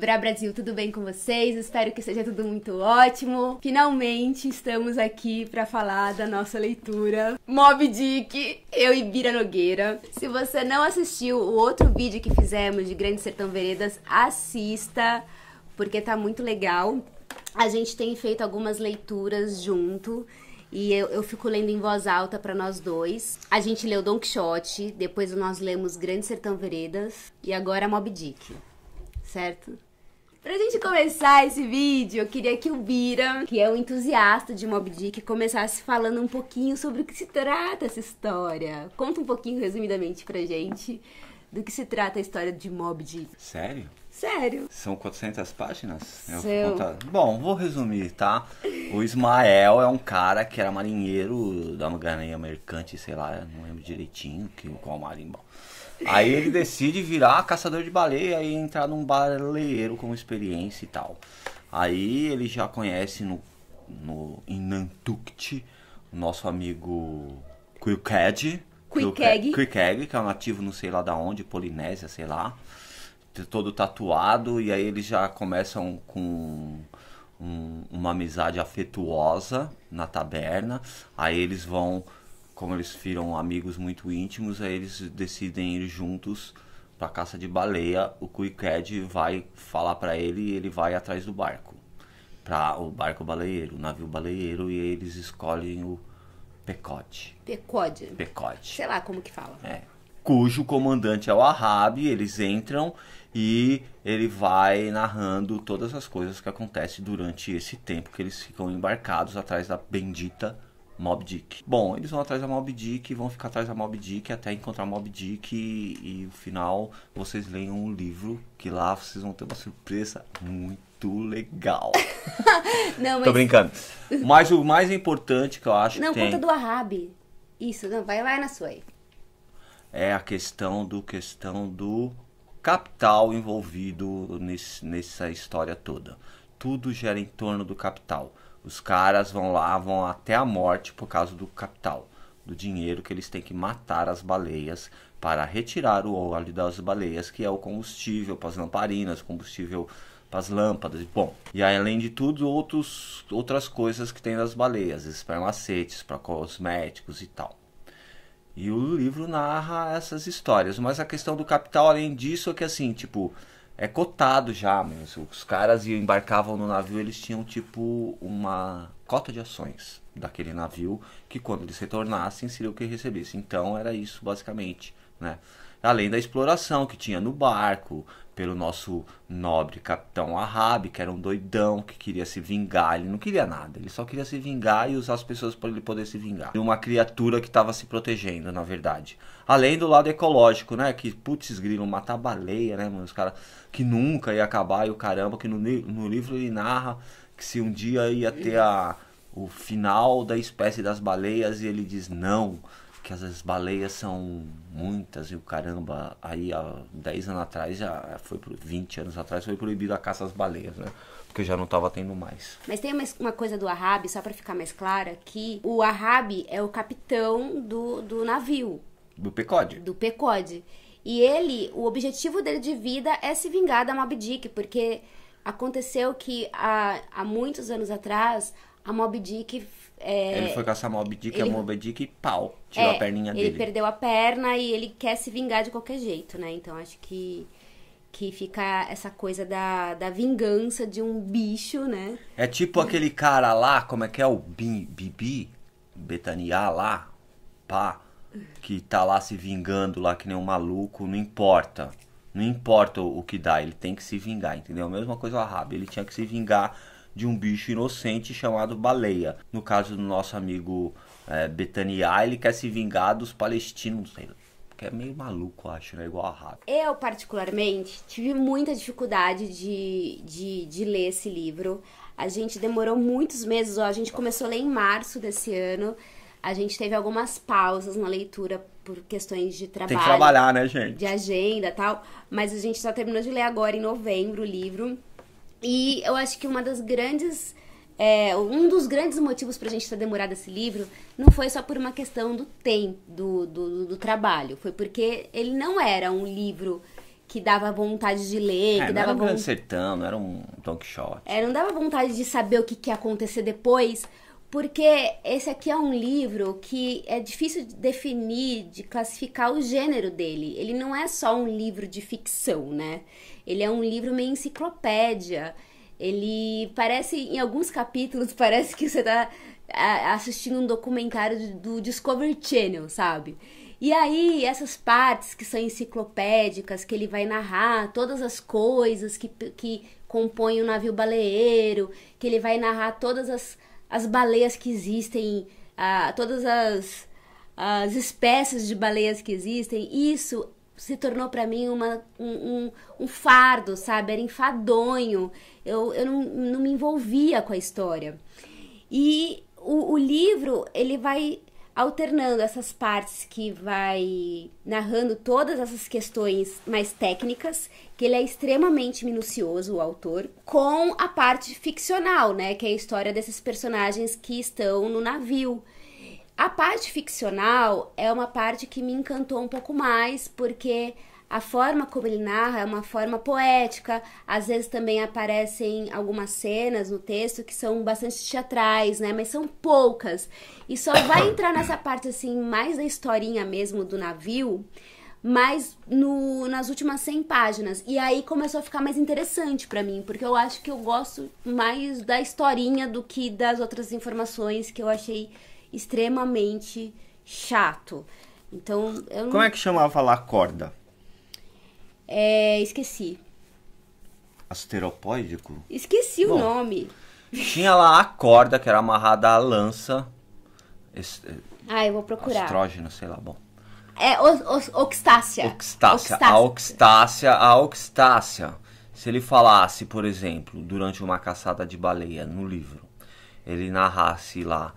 VRA Brasil, tudo bem com vocês? Espero que seja tudo muito ótimo. Finalmente estamos aqui para falar da nossa leitura Moby Dick, eu e Ibirá Nogueira. Se você não assistiu o outro vídeo que fizemos de Grande Sertão Veredas, assista, porque tá muito legal. A gente tem feito algumas leituras junto e eu fico lendo em voz alta para nós dois. A gente leu Don Quixote, depois nós lemos Grande Sertão Veredas e agora Moby Dick, certo? Pra gente começar esse vídeo, eu queria que o Bira, que é um entusiasta de Moby Dick, começasse falando um pouquinho sobre o que se trata essa história. Conta um pouquinho, resumidamente, pra gente do que se trata a história de Moby Dick. Sério? Sério. São 400 páginas? Eu vou contar. Bom, vou resumir, tá? O Ismael é um cara que era marinheiro da marinha mercante, sei lá, não lembro direitinho qual marinho. Aí ele decide virar caçador de baleia e entrar num baleeiro com experiência e tal. Aí ele já conhece em Nantucket o nosso amigo Queequeg, que é um nativo não sei lá da onde, Polinésia, sei lá, todo tatuado. E aí eles já começam com uma amizade afetuosa na taberna. Aí eles vão... Como eles viram amigos muito íntimos, aí eles decidem ir juntos pra caça de baleia. O Queequeg vai falar pra ele e ele vai atrás do barco. Pra o barco baleeiro, o navio baleeiro, e eles escolhem o Pequod. Pequod. Pequod. Sei lá como que fala. É. Cujo comandante é o Ahab, eles entram e ele vai narrando todas as coisas que acontecem durante esse tempo que eles ficam embarcados atrás da bendita Moby Dick. Bom, eles vão atrás da Moby Dick, vão ficar atrás da Moby Dick até encontrar Moby Dick e no final vocês leiam um livro que lá vocês vão ter uma surpresa muito legal. Não, mas... Tô brincando. Mas o mais importante que eu acho não, que tem... Não, conta do Ahab. Isso, não, vai na sua aí. É a questão do capital envolvido nessa história toda. Tudo gera em torno do capital. Os caras vão lá, vão até a morte por causa do capital, do dinheiro que eles têm que matar as baleias para retirar o óleo das baleias, que é o combustível para as lamparinas, combustível para as lâmpadas. Bom, e aí, além de tudo, outras coisas que tem das baleias, espermacetes para cosméticos e tal. E o livro narra essas histórias, mas a questão do capital, além disso, é que assim, tipo... É cotado já, mesmo. Os caras embarcavam no navio, eles tinham tipo uma cota de ações daquele navio, que quando eles retornassem seria o que recebessem. Então era isso basicamente, né? Além da exploração que tinha no barco, pelo nosso nobre capitão Ahab, que era um doidão, que queria se vingar. Ele não queria nada, ele só queria se vingar e usar as pessoas para ele poder se vingar. E uma criatura que estava se protegendo, na verdade. Além do lado ecológico, né? Que, putz, grilo, matar baleia, né, mano? Os caras que nunca ia acabar e o caramba, que no livro ele narra que se um dia ia ter o final da espécie das baleias e ele diz não... Que as baleias são muitas e o caramba, aí há 10 anos atrás, já foi 20 anos atrás, foi proibido a caça às baleias, né? Porque já não tava tendo mais. Mas tem uma coisa do Ahab, só pra ficar mais clara, que o Ahab é o capitão do navio. Do Pequod. Do Pequod. E ele, o objetivo dele de vida é se vingar da Moby Dick, porque aconteceu que há muitos anos atrás, a Moby Dick... Ele foi caçar a Moby Dick e pau, tirou a perninha dele. Ele perdeu a perna e ele quer se vingar de qualquer jeito, né? Então acho que fica essa coisa da vingança de um bicho, né? É tipo aquele cara lá, como é que é o Bibi? Betaniá lá, pá, que tá lá se vingando lá que nem um maluco, não importa. Não importa o que dá, ele tem que se vingar, entendeu? Mesma coisa o Ahab, ele tinha que se vingar de um bicho inocente chamado baleia. No caso do nosso amigo Betaniá, ele quer se vingar dos palestinos, que é meio maluco, acho, né? Igual a Ahab. Eu, particularmente, tive muita dificuldade de ler esse livro. A gente demorou muitos meses, ó, a gente começou a ler em março desse ano. A gente teve algumas pausas na leitura por questões de trabalho. Tem que trabalhar, né, gente? De agenda e tal. Mas a gente só terminou de ler agora, em novembro, o livro. E eu acho que um dos grandes motivos pra gente ter demorado esse livro não foi só por uma questão do tempo, do trabalho. Foi porque ele não era um livro que dava vontade de ler, que dava vontade... Não era um Grande Sertão, não era um Don Quixote. É, não dava vontade de saber o que, que ia acontecer depois, porque esse aqui é um livro que é difícil de definir, de classificar o gênero dele. Ele não é só um livro de ficção, né? Ele é um livro meio enciclopédia. Ele parece, em alguns capítulos, parece que você tá assistindo um documentário do Discovery Channel, sabe? E aí, essas partes que são enciclopédicas, que ele vai narrar todas as coisas que compõem o navio baleeiro, que ele vai narrar todas as baleias que existem, todas as espécies de baleias que existem, isso se tornou pra mim um fardo, sabe? Era enfadonho, eu não me envolvia com a história. E o livro, ele vai alternando essas partes que vai narrando todas essas questões mais técnicas, que ele é extremamente minucioso, o autor, com a parte ficcional, né, que é a história desses personagens que estão no navio. A parte ficcional é uma parte que me encantou um pouco mais, porque a forma como ele narra é uma forma poética, às vezes também aparecem algumas cenas no texto que são bastante teatrais, né? Mas são poucas. E só vai entrar nessa parte, assim, mais da historinha mesmo do navio, mas nas últimas 100 páginas. E aí começou a ficar mais interessante pra mim, porque eu acho que eu gosto mais da historinha do que das outras informações que eu achei extremamente chato. Então, eu não... Como é que chamava lá a corda? É, esqueci. Asteropoídico? Esqueci o nome. Tinha lá a corda que era amarrada à lança. Eu vou procurar. Astrógeno, sei lá, bom. É, oxtácia. A oxtácia. Se ele falasse, por exemplo, durante uma caçada de baleia no livro, ele narrasse lá,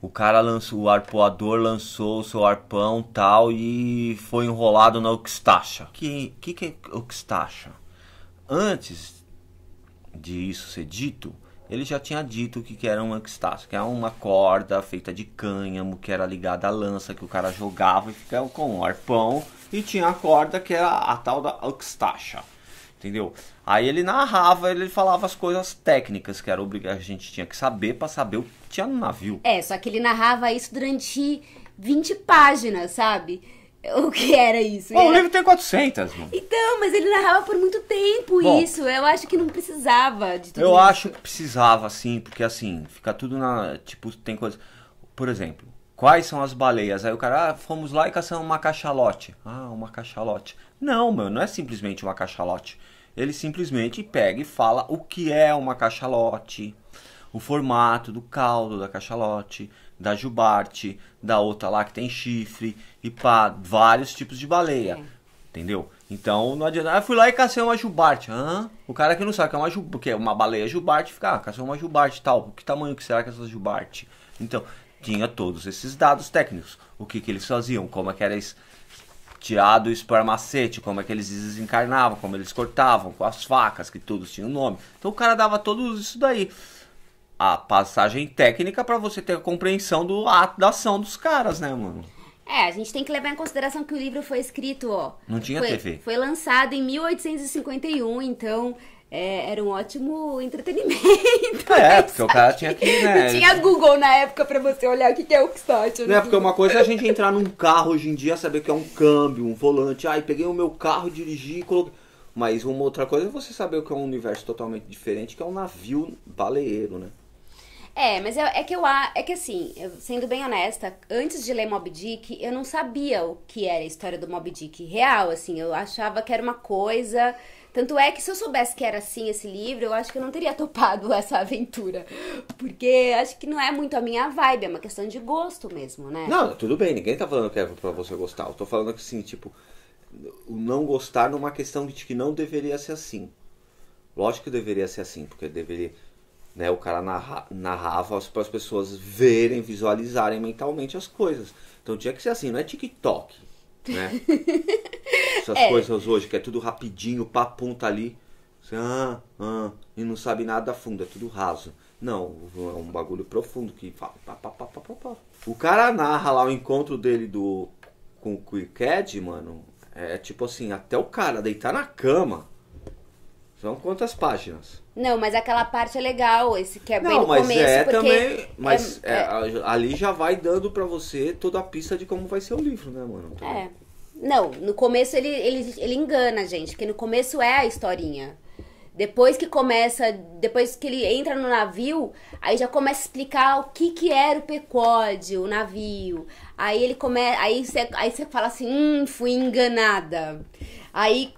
o cara lançou, o arpoador lançou o seu arpão tal e foi enrolado na oxtácia. Que é oxtácia? Antes de isso ser dito, ele já tinha dito que era uma oxtácia, que é uma corda feita de cânhamo, que era ligada à lança, que o cara jogava e ficava com o arpão, e tinha a corda que era a tal da oxtácia. Entendeu? Aí ele narrava, ele falava as coisas técnicas que era obrigado, a gente tinha que saber pra saber o que tinha no navio. É, só que ele narrava isso durante 20 páginas, sabe? O que era isso? O livro tem 400, mano. Então, mas ele narrava por muito tempo isso. Eu acho que não precisava de tudo isso. Eu acho que precisava, sim, porque assim, fica tudo na... Tipo, tem coisa... Por exemplo... Quais são as baleias? Aí o cara, fomos lá e caçamos uma cachalote. Ah, uma cachalote. Não, mano, não é simplesmente uma cachalote. Ele simplesmente pega e fala o que é uma cachalote, o formato do caldo da cachalote, da jubarte, da outra lá que tem chifre, e pá, vários tipos de baleia. Entendeu? Então, não adianta. Ah, fui lá e cacei uma jubarte. Hã? O cara que não sabe o que é uma baleia jubarte, fica, cacei uma jubarte e tal. Que tamanho que será que é essa jubarte? Então... Tinha todos esses dados técnicos. O que eles faziam, como é que era tirado o esparmacete, como é que eles desencarnavam, como eles cortavam, com as facas, que todos tinham nome. Então o cara dava tudo isso daí. A passagem técnica para você ter a compreensão do ato, da ação dos caras, né, mano? É, a gente tem que levar em consideração que o livro foi escrito, ó... Não tinha TV. Foi lançado em 1851, então... era um ótimo entretenimento. É, porque o cara tinha que, né? Não tinha Google na época pra você olhar o que é o Kickstarter. É, porque uma coisa é a gente entrar num carro hoje em dia, saber que é um câmbio, um volante. Ai, peguei o meu carro, dirigi e coloquei... Mas uma outra coisa é você saber o que é um universo totalmente diferente, que é um navio baleeiro, né? É, mas é que assim, sendo bem honesta, antes de ler Moby Dick, eu não sabia o que era a história do Moby Dick real, assim. Eu achava que era uma coisa... Tanto é que se eu soubesse que era assim esse livro, eu acho que eu não teria topado essa aventura. Porque acho que não é muito a minha vibe, é uma questão de gosto mesmo, né? Não, tudo bem, ninguém tá falando que é pra você gostar. Eu tô falando que assim, tipo, o não gostar numa questão de que não deveria ser assim. Lógico que deveria ser assim, porque deveria... Né, o cara narrava para as pessoas verem, visualizarem mentalmente as coisas. Então tinha que ser assim, não é TikTok, né? Essas coisas hoje, que é tudo rapidinho, papum, tá ali. Você, e não sabe nada a fundo, é tudo raso. Não, é um bagulho profundo que fala. Pá, pá, pá, pá, pá, pá. O cara narra lá o encontro dele com o Queequeg, mano. É tipo assim, até o cara deitar na cama. São quantas páginas? Não, mas aquela parte é legal, esse que é bem no começo. É, porque também, mas ali já vai dando pra você toda a pista de como vai ser o livro, né, mano? Então, é. Não, no começo ele engana a gente, porque no começo é a historinha. Depois que começa, depois que ele entra no navio, aí já começa a explicar o que era o Pequod, o navio. Aí ele começa, aí você fala assim, fui enganada. Aí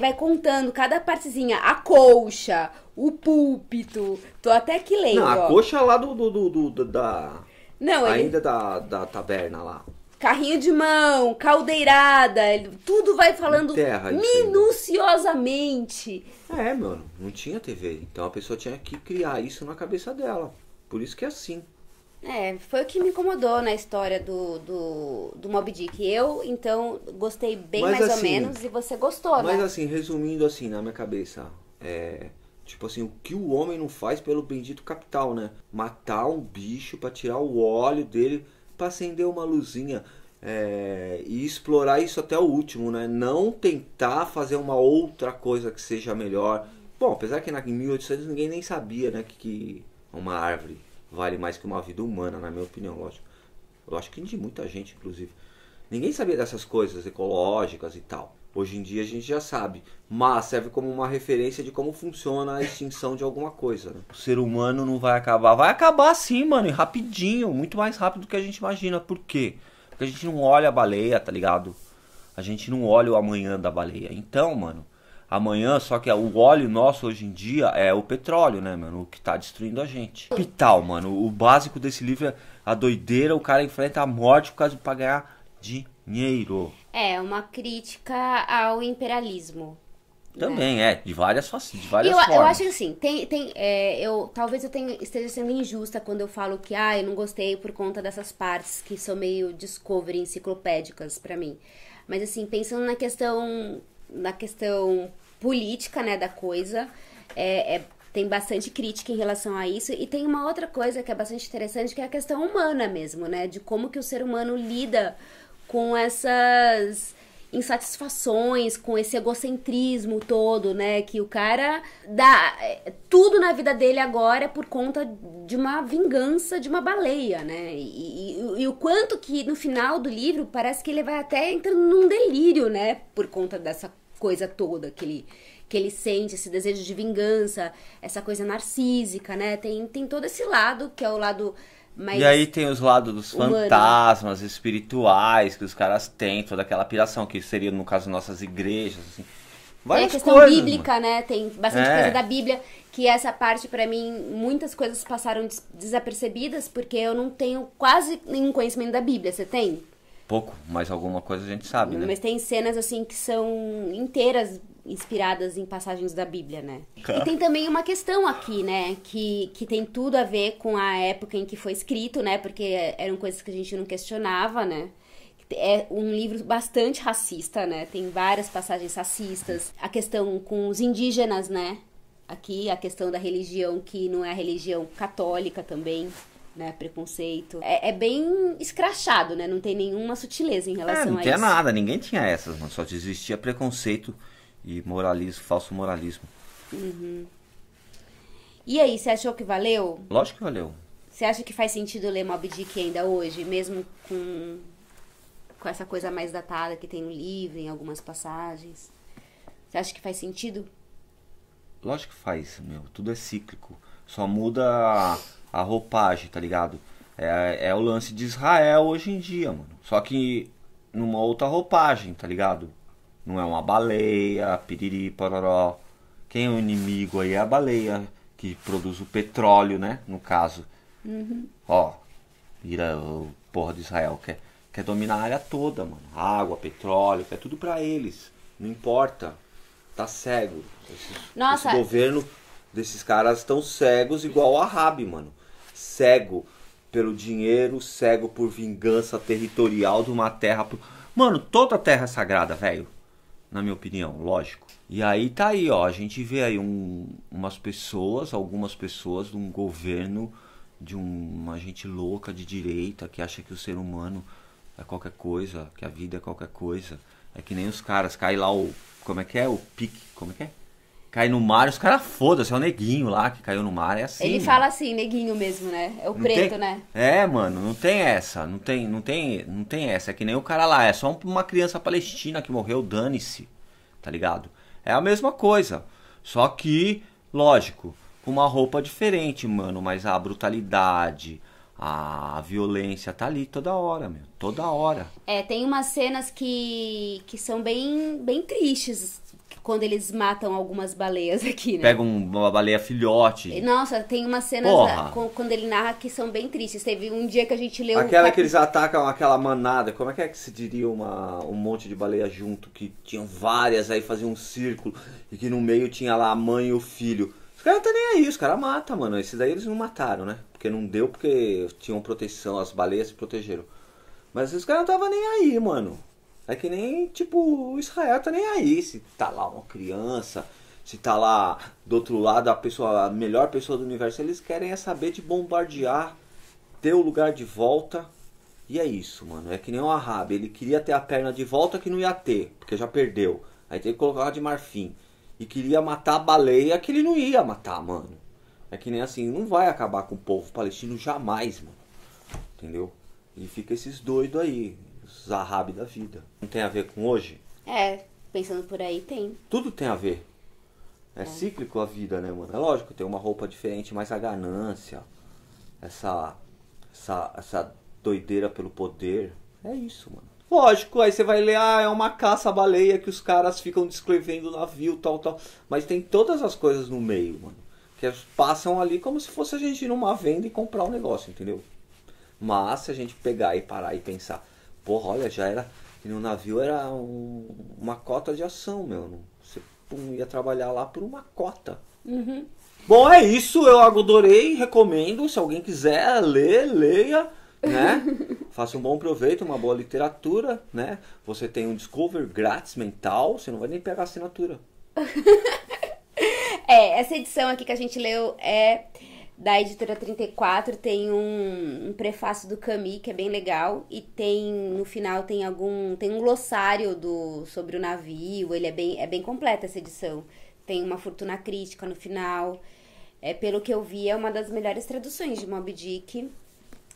vai contando cada partezinha, a colcha, o púlpito, tô até que lembro. Não, a colcha lá da... Não, ainda ele... da taberna lá. Carrinho de mão, caldeirada, tudo vai falando terra, minuciosamente. É, mano, não tinha TV, então a pessoa tinha que criar isso na cabeça dela, por isso que é assim. É, foi o que me incomodou na história do Moby Dick. Eu, então, gostei bem mais ou menos, e você gostou, né? Mas assim, resumindo assim, na minha cabeça, tipo assim, o que o homem não faz pelo bendito capital, né? Matar um bicho pra tirar o óleo dele... Pra acender uma luzinha e explorar isso até o último, né? Não tentar fazer uma outra coisa que seja melhor. Bom, apesar que em 1800 ninguém nem sabia, né, que uma árvore vale mais que uma vida humana, na minha opinião, lógico. Eu acho que de muita gente, inclusive. Ninguém sabia dessas coisas ecológicas e tal. Hoje em dia a gente já sabe, mas serve como uma referência de como funciona a extinção de alguma coisa, né? O ser humano não vai acabar. Vai acabar sim, mano, e rapidinho, muito mais rápido do que a gente imagina. Por quê? Porque a gente não olha a baleia, tá ligado? A gente não olha o amanhã da baleia. Então, mano, amanhã, só que o óleo nosso hoje em dia é o petróleo, né, mano? O que tá destruindo a gente. Capital, mano, o básico desse livro é a doideira, o cara enfrenta a morte por causa de pagar dinheiro. É, uma crítica ao imperialismo. Também, né? De várias faces, de várias formas. Eu acho que assim, talvez esteja sendo injusta quando eu falo que eu não gostei por conta dessas partes que são meio discovery, enciclopédicas pra mim. Mas assim, pensando na questão política, né, da coisa, tem bastante crítica em relação a isso. E tem uma outra coisa que é bastante interessante, que é a questão humana mesmo, né? De como que o ser humano lida com essas insatisfações, com esse egocentrismo todo, né? Que o cara dá tudo na vida dele agora por conta de uma vingança de uma baleia, né? E o quanto que no final do livro parece que ele vai até entrando num delírio, né? Por conta dessa coisa toda que ele sente, esse desejo de vingança, essa coisa narcísica, né? Tem todo esse lado, que é o lado... Mas e aí tem os lados dos fantasmas espirituais que os caras têm, toda aquela piração que seria, no caso, nossas igrejas, assim. Várias tem a questão coisas, bíblica, mano. Né? Tem bastante coisa da Bíblia, que essa parte, pra mim, muitas coisas passaram desapercebidas, porque eu não tenho quase nenhum conhecimento da Bíblia. Você tem? Pouco, mas alguma coisa a gente sabe, né? Mas tem cenas, assim, que são inteiras inspiradas em passagens da Bíblia, né? E tem também uma questão aqui, né? Que tem tudo a ver com a época em que foi escrito, né? Porque eram coisas que a gente não questionava, né? É um livro bastante racista, né? Tem várias passagens racistas. A questão com os indígenas, né? Aqui, a questão da religião, que não é a religião católica também. Né, preconceito. É bem escrachado, né? Não tem nenhuma sutileza em relação a isso. Não tinha nada, ninguém tinha essas, mano. Só existia preconceito e moralismo, falso moralismo. Uhum. E aí, você achou que valeu? Lógico que valeu. Você acha que faz sentido ler Moby Dick ainda hoje, mesmo com essa coisa mais datada que tem no livro, em algumas passagens? Você acha que faz sentido? Lógico que faz, meu. Tudo é cíclico. Só muda... a roupagem, tá ligado? É o lance de Israel hoje em dia, mano. Só que numa outra roupagem, tá ligado? Não é uma baleia, piriri, pororó. Quem é o inimigo aí é a baleia, que produz o petróleo, né? No caso. Uhum. Ó, o porra de Israel quer dominar a área toda, mano. Água, petróleo, é tudo pra eles. Não importa. Tá cego. Esse governo desses caras tão cegos igual a Ahab, mano. Cego pelo dinheiro, cego por vingança territorial de uma terra... Mano, toda terra é sagrada, velho. Na minha opinião, lógico. E aí tá aí, ó. A gente vê aí algumas pessoas de um governo, de uma gente louca de direita que acha que o ser humano é qualquer coisa, que a vida é qualquer coisa. É que nem os caras, cai lá o... Como é que é? O pique, como é que é? Cai no mar, os caras foda-se, é o neguinho lá que caiu no mar, é assim. Ele fala assim, neguinho mesmo, né? É o não preto, tem... né? É, mano, não tem essa, não tem essa. É que nem o cara lá, é só uma criança palestina que morreu, dane-se, tá ligado? É a mesma coisa, só que, lógico, com uma roupa diferente, mano, mas a brutalidade... A violência tá ali toda hora, meu. Toda hora. É, tem umas cenas que são bem tristes quando eles matam algumas baleias aqui, né? Pega uma baleia filhote. Nossa, tem umas cenas quando ele narra que são bem tristes. Teve um dia que a gente leu... Aquela que eles atacam aquela manada. Como é que se diria um monte de baleia junto? Que tinham várias, aí faziam um círculo. E que no meio tinha lá a mãe e o filho. Os caras não tá nem aí, os caras matam, mano. Esses daí eles não mataram, né? Porque não deu, porque tinham proteção, as baleias se protegeram. Mas os caras não estavam nem aí, mano. É que nem, tipo, Israel tá nem aí. Se tá lá uma criança, se tá lá do outro lado a melhor pessoa do universo. Eles querem é saber de bombardear, ter o lugar de volta. E é isso, mano. É que nem o Ahab. Ele queria ter a perna de volta que não ia ter, porque já perdeu. Aí tem que colocar ela de marfim. E queria matar a baleia que ele não ia matar, mano. É que nem assim, não vai acabar com o povo palestino jamais, mano. Entendeu? E fica esses doidos aí, os Ahab da vida. Não tem a ver com hoje? É, pensando por aí tem. Tudo tem a ver. É cíclico a vida, né, mano? É lógico, tem uma roupa diferente, mas a ganância, essa doideira pelo poder, é isso, mano. Lógico, aí você vai ler, ah, é uma caça-baleia que os caras ficam descrevendo o navio, tal, tal. Mas tem todas as coisas no meio, mano. Que passam ali como se fosse a gente ir numa venda e comprar um negócio, entendeu? Mas se a gente pegar e parar e pensar, porra, olha, já era... No navio era uma cota de ação, meu. Você ia trabalhar lá por uma cota. Uhum. Bom, é isso. Eu adorei, recomendo. Se alguém quiser ler, leia. Né? Faça um bom proveito, uma boa literatura, né? Você tem um Discover grátis mental, você não vai nem pegar a assinatura. É, essa edição aqui que a gente leu é da Editora 34, tem um prefácio do Camus, que é bem legal, e tem, no final, tem um glossário sobre o navio, ele é bem completa essa edição. Tem uma fortuna crítica no final, pelo que eu vi, é uma das melhores traduções de Moby Dick.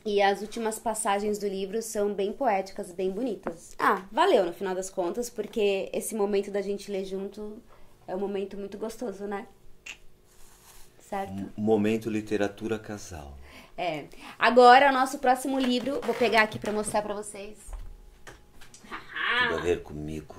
E as últimas passagens do livro são bem poéticas, bem bonitas. Ah, valeu no final das contas, porque esse momento da gente ler junto é um momento muito gostoso, né? Certo? Momento literatura casal. É. Agora, o nosso próximo livro, vou pegar aqui pra mostrar pra vocês. Tudo a ver comigo.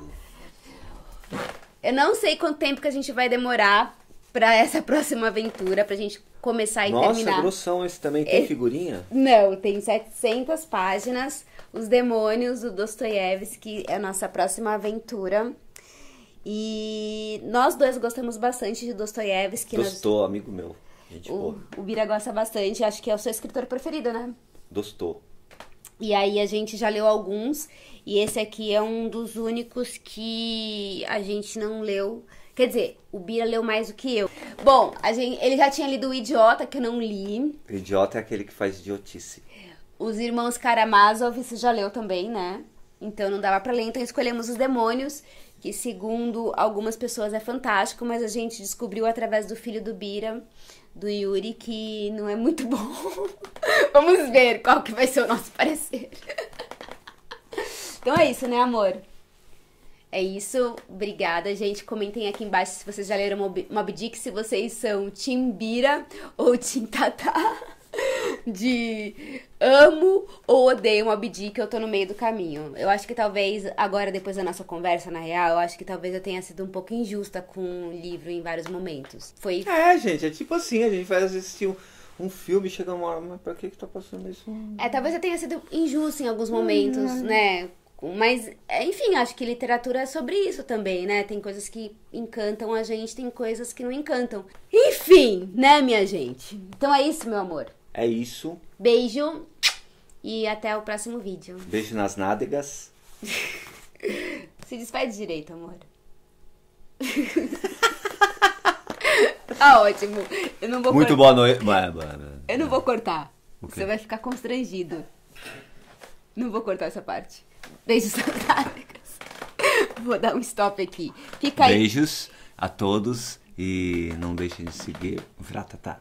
Eu não sei quanto tempo que a gente vai demorar pra essa próxima aventura, pra gente... começar e terminar. Nossa, grossão esse também. Tem figurinha? Não, tem 700 páginas. Os Demônios, do Dostoiévski, é a nossa próxima aventura. E nós dois gostamos bastante de Dostoiévski. Gostou, amigo meu. Gente boa. O Bira gosta bastante, acho que é o seu escritor preferido, né? Gostou. E aí a gente já leu alguns, e esse aqui é um dos únicos que a gente não leu... Quer dizer, o Bira leu mais do que eu. Bom, ele já tinha lido O Idiota, que eu não li. O Idiota é aquele que faz idiotice. Os Irmãos Karamazov, você já leu também, né? Então não dava pra ler, então escolhemos Os Demônios, que segundo algumas pessoas é fantástico, mas a gente descobriu através do filho do Bira, do Yuri, que não é muito bom. Vamos ver qual que vai ser o nosso parecer. Então é isso, né, amor? É isso, obrigada, gente. Comentem aqui embaixo se vocês já leram Moby Dick, se vocês são Team Bira ou Team Tatá, de amo ou odeio Moby Dick, eu tô no meio do caminho. Eu acho que talvez, agora depois da nossa conversa, na real, eu acho que talvez eu tenha sido um pouco injusta com o livro em vários momentos. Foi... É, gente, é tipo assim, a gente vai assistir um filme, chega uma hora, mas pra que tá passando isso? É, talvez eu tenha sido injusta em alguns momentos, né? Mas, enfim, acho que literatura é sobre isso também, né? Tem coisas que encantam a gente, tem coisas que não encantam. Enfim, né, minha gente? Então é isso, meu amor. É isso. Beijo e até o próximo vídeo. Beijo nas nádegas. Se despede direito, amor. Tá ótimo. Eu não vou muito cortar. Boa noite. Eu não vou cortar. Okay. Você vai ficar constrangido. Não vou cortar essa parte. Beijos nas nádegas. Vou dar um stop aqui. Fica aí. Beijos a todos e não deixem de seguir o VRA TATÁ.